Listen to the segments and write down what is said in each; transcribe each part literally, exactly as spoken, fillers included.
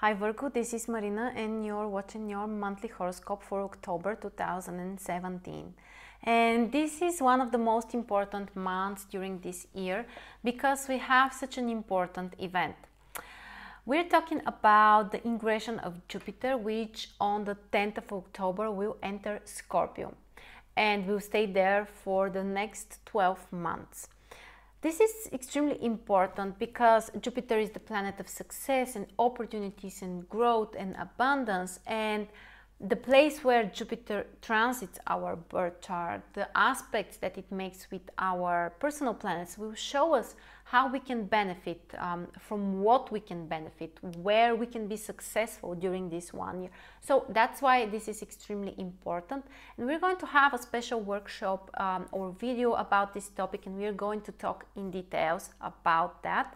Hi Virgo, this is Marina and you're watching your monthly horoscope for October two thousand seventeen. And this is one of the most important months during this year because we have such an important event. We're talking about the ingression of Jupiter, which on the tenth of October will enter Scorpio and will stay there for the next twelve months. This is extremely important because Jupiter is the planet of success and opportunities and growth and abundance, and the place where Jupiter transits our birth chart, the aspects that it makes with our personal planets will show us how we can benefit, um, from what we can benefit, where we can be successful during this one year. So that's why this is extremely important. And we're going to have a special workshop um, or video about this topic, and we're going to talk in details about that.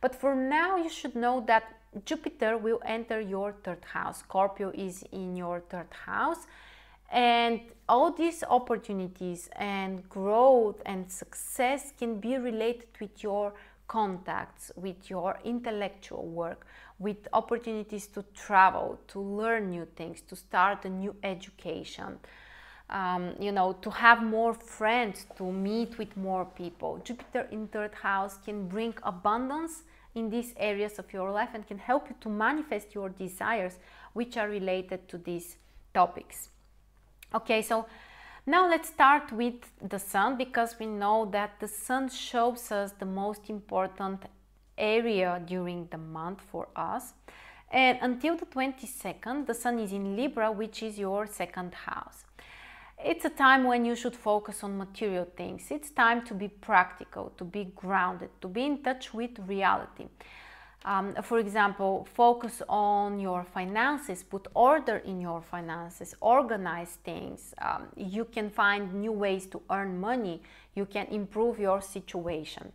But for now, you should know that Jupiter will enter your third house. Scorpio is in your third house, and all these opportunities and growth and success can be related with your contacts, with your intellectual work, with opportunities to travel, to learn new things, to start a new education, um, you know, to have more friends, to meet with more people. Jupiter in third house can bring abundance in these areas of your life and can help you to manifest your desires, which are related to these topics. Okay, so now let's start with the Sun, because we know that the Sun shows us the most important area during the month for us. And until the twenty-second, the Sun is in Libra, which is your second house. It's a time when you should focus on material things. It's time to be practical, to be grounded, to be in touch with reality. Um, for example, focus on your finances, put order in your finances, organize things. Um, you can find new ways to earn money. You can improve your situation.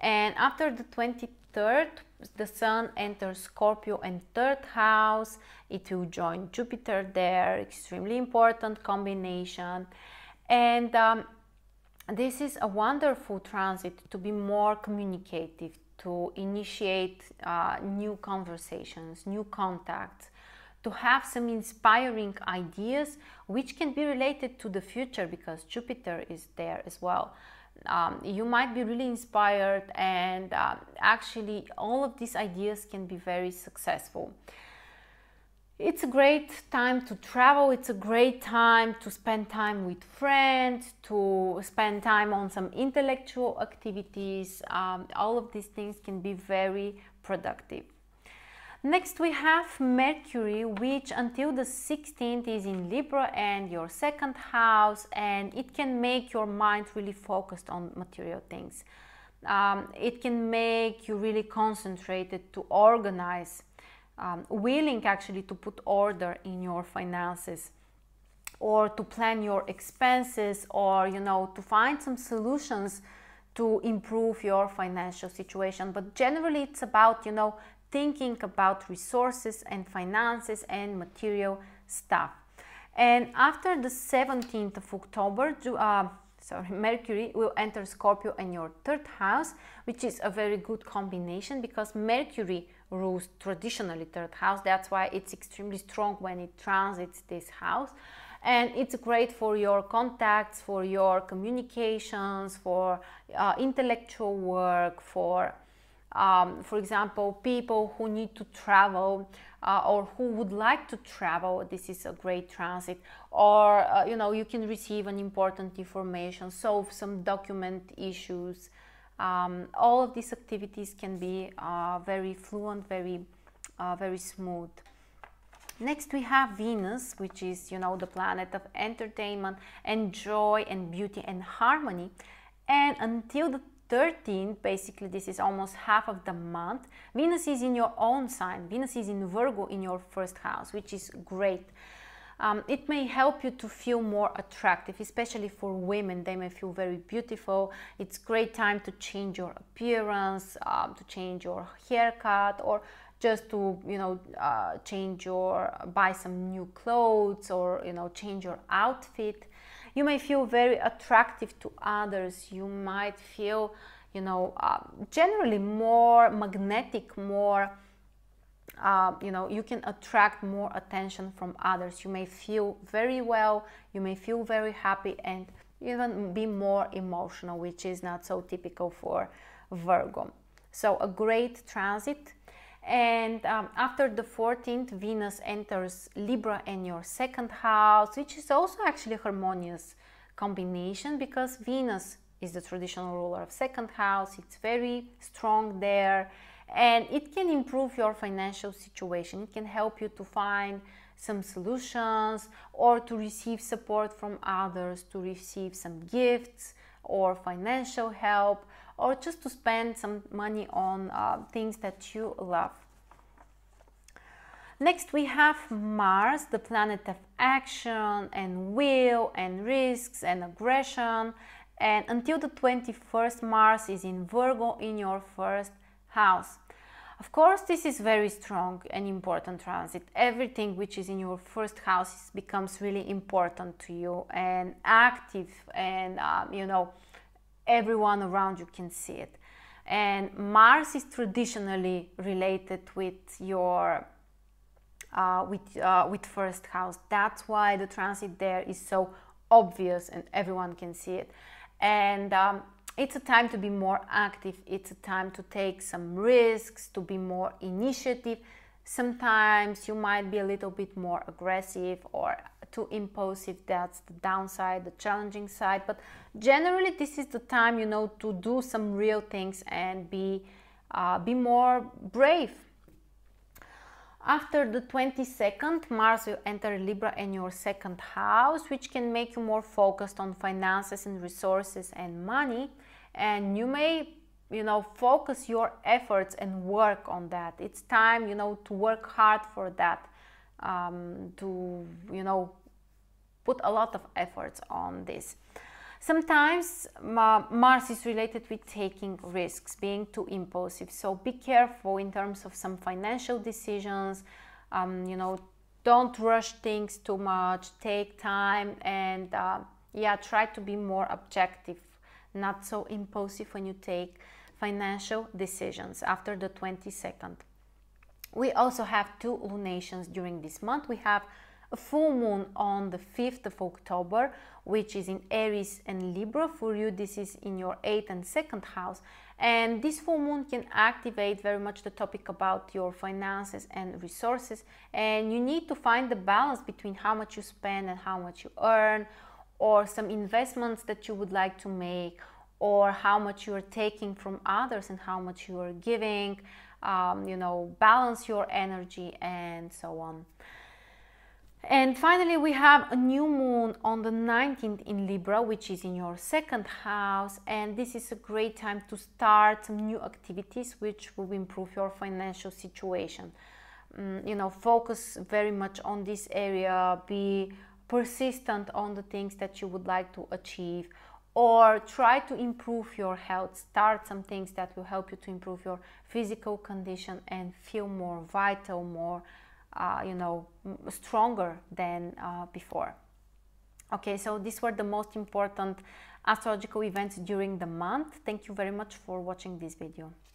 And after the twenty-third, the Sun enters Scorpio and third house. It will join Jupiter there, extremely important combination. And um, this is a wonderful transit to be more communicative, to initiate uh, new conversations, new contacts, to have some inspiring ideas which can be related to the future because Jupiter is there as well. Um, you might be really inspired, and uh, actually all of these ideas can be very successful. It's a great time to travel. It's a great time to spend time with friends, to spend time on some intellectual activities. Um, all of these things can be very productive. Next, we have Mercury, which until the sixteenth is in Libra and your second house, and it can make your mind really focused on material things. Um, it can make you really concentrated to organize, Um, willing actually to put order in your finances, or to plan your expenses, or you know, to find some solutions to improve your financial situation. But generally it's about, you know, thinking about resources and finances and material stuff. And after the seventeenth of October, uh, sorry, Mercury will enter Scorpio and your third house, which is a very good combination because Mercury rules traditionally third house. That's why it's extremely strong when it transits this house, and it's great for your contacts, for your communications, for uh, intellectual work, for um, for example, people who need to travel uh, or who would like to travel. This is a great transit. Or uh, you know, you can receive an important information, solve some document issues. Um, all of these activities can be uh, very fluent, very, uh, very smooth. Next, we have Venus, which is, you know, the planet of entertainment and joy and beauty and harmony. And until the thirteenth, basically, this is almost half of the month, Venus is in your own sign. Venus is in Virgo in your first house, which is great. Um, it may help you to feel more attractive, especially for women. They may feel very beautiful. It's great time to change your appearance, um, to change your haircut, or just to, you know, uh, change your, buy some new clothes, or, you know, change your outfit. You may feel very attractive to others. You might feel, you know, uh, generally more magnetic, more uh, you know, you can attract more attention from others. You may feel very well, you may feel very happy, and even be more emotional, which is not so typical for Virgo. So a great transit. And um, after the fourteenth, Venus enters Libra in your second house, which is also actually a harmonious combination, because Venus is the traditional ruler of second house. It's very strong there, and it can improve your financial situation. It can help you to find some solutions, or to receive support from others, to receive some gifts or financial help, or just to spend some money on uh, things that you love. Next we have Mars, the planet of action and will and risks and aggression, and until the twenty-first Mars is in Virgo in your first house. Of course, this is very strong and important transit. Everything which is in your first house becomes really important to you and active, and um, you know, everyone around you can see it. And Mars is traditionally related with your uh, with uh, with first house. That's why the transit there is so obvious and everyone can see it. And um, it's a time to be more active. It's a time to take some risks, to be more initiative. Sometimes you might be a little bit more aggressive or too impulsive. That's the downside, the challenging side. But generally, this is the time, you know, to do some real things and be, uh, be more brave. After the twenty-second, Mars will enter Libra in your second house, which can make you more focused on finances and resources and money. And you may, you know, focus your efforts and work on that. It's time, you know, to work hard for that, um, to, you know, put a lot of efforts on this. Sometimes uh, Mars is related with taking risks, being too impulsive. So be careful in terms of some financial decisions. Um, you know, don't rush things too much. Take time and uh, yeah, try to be more objective, not so impulsive when you take financial decisions after the twenty-second. We also have two lunations during this month. We have a full moon on the fifth of October, which is in Aries and Libra. For you, this is in your eighth and second house, and this full moon can activate very much the topic about your finances and resources, and you need to find the balance between how much you spend and how much you earn, or some investments that you would like to make, or how much you are taking from others and how much you are giving. Um, you know, balance your energy and so on. And finally, we have a new moon on the nineteenth in Libra, which is in your second house, and this is a great time to start some new activities which will improve your financial situation. Um, you know, focus very much on this area, be persistent on the things that you would like to achieve, or try to improve your health. Start some things that will help you to improve your physical condition and feel more vital, more Uh, you know, stronger than uh, before. Okay, so these were the most important astrological events during the month. Thank you very much for watching this video.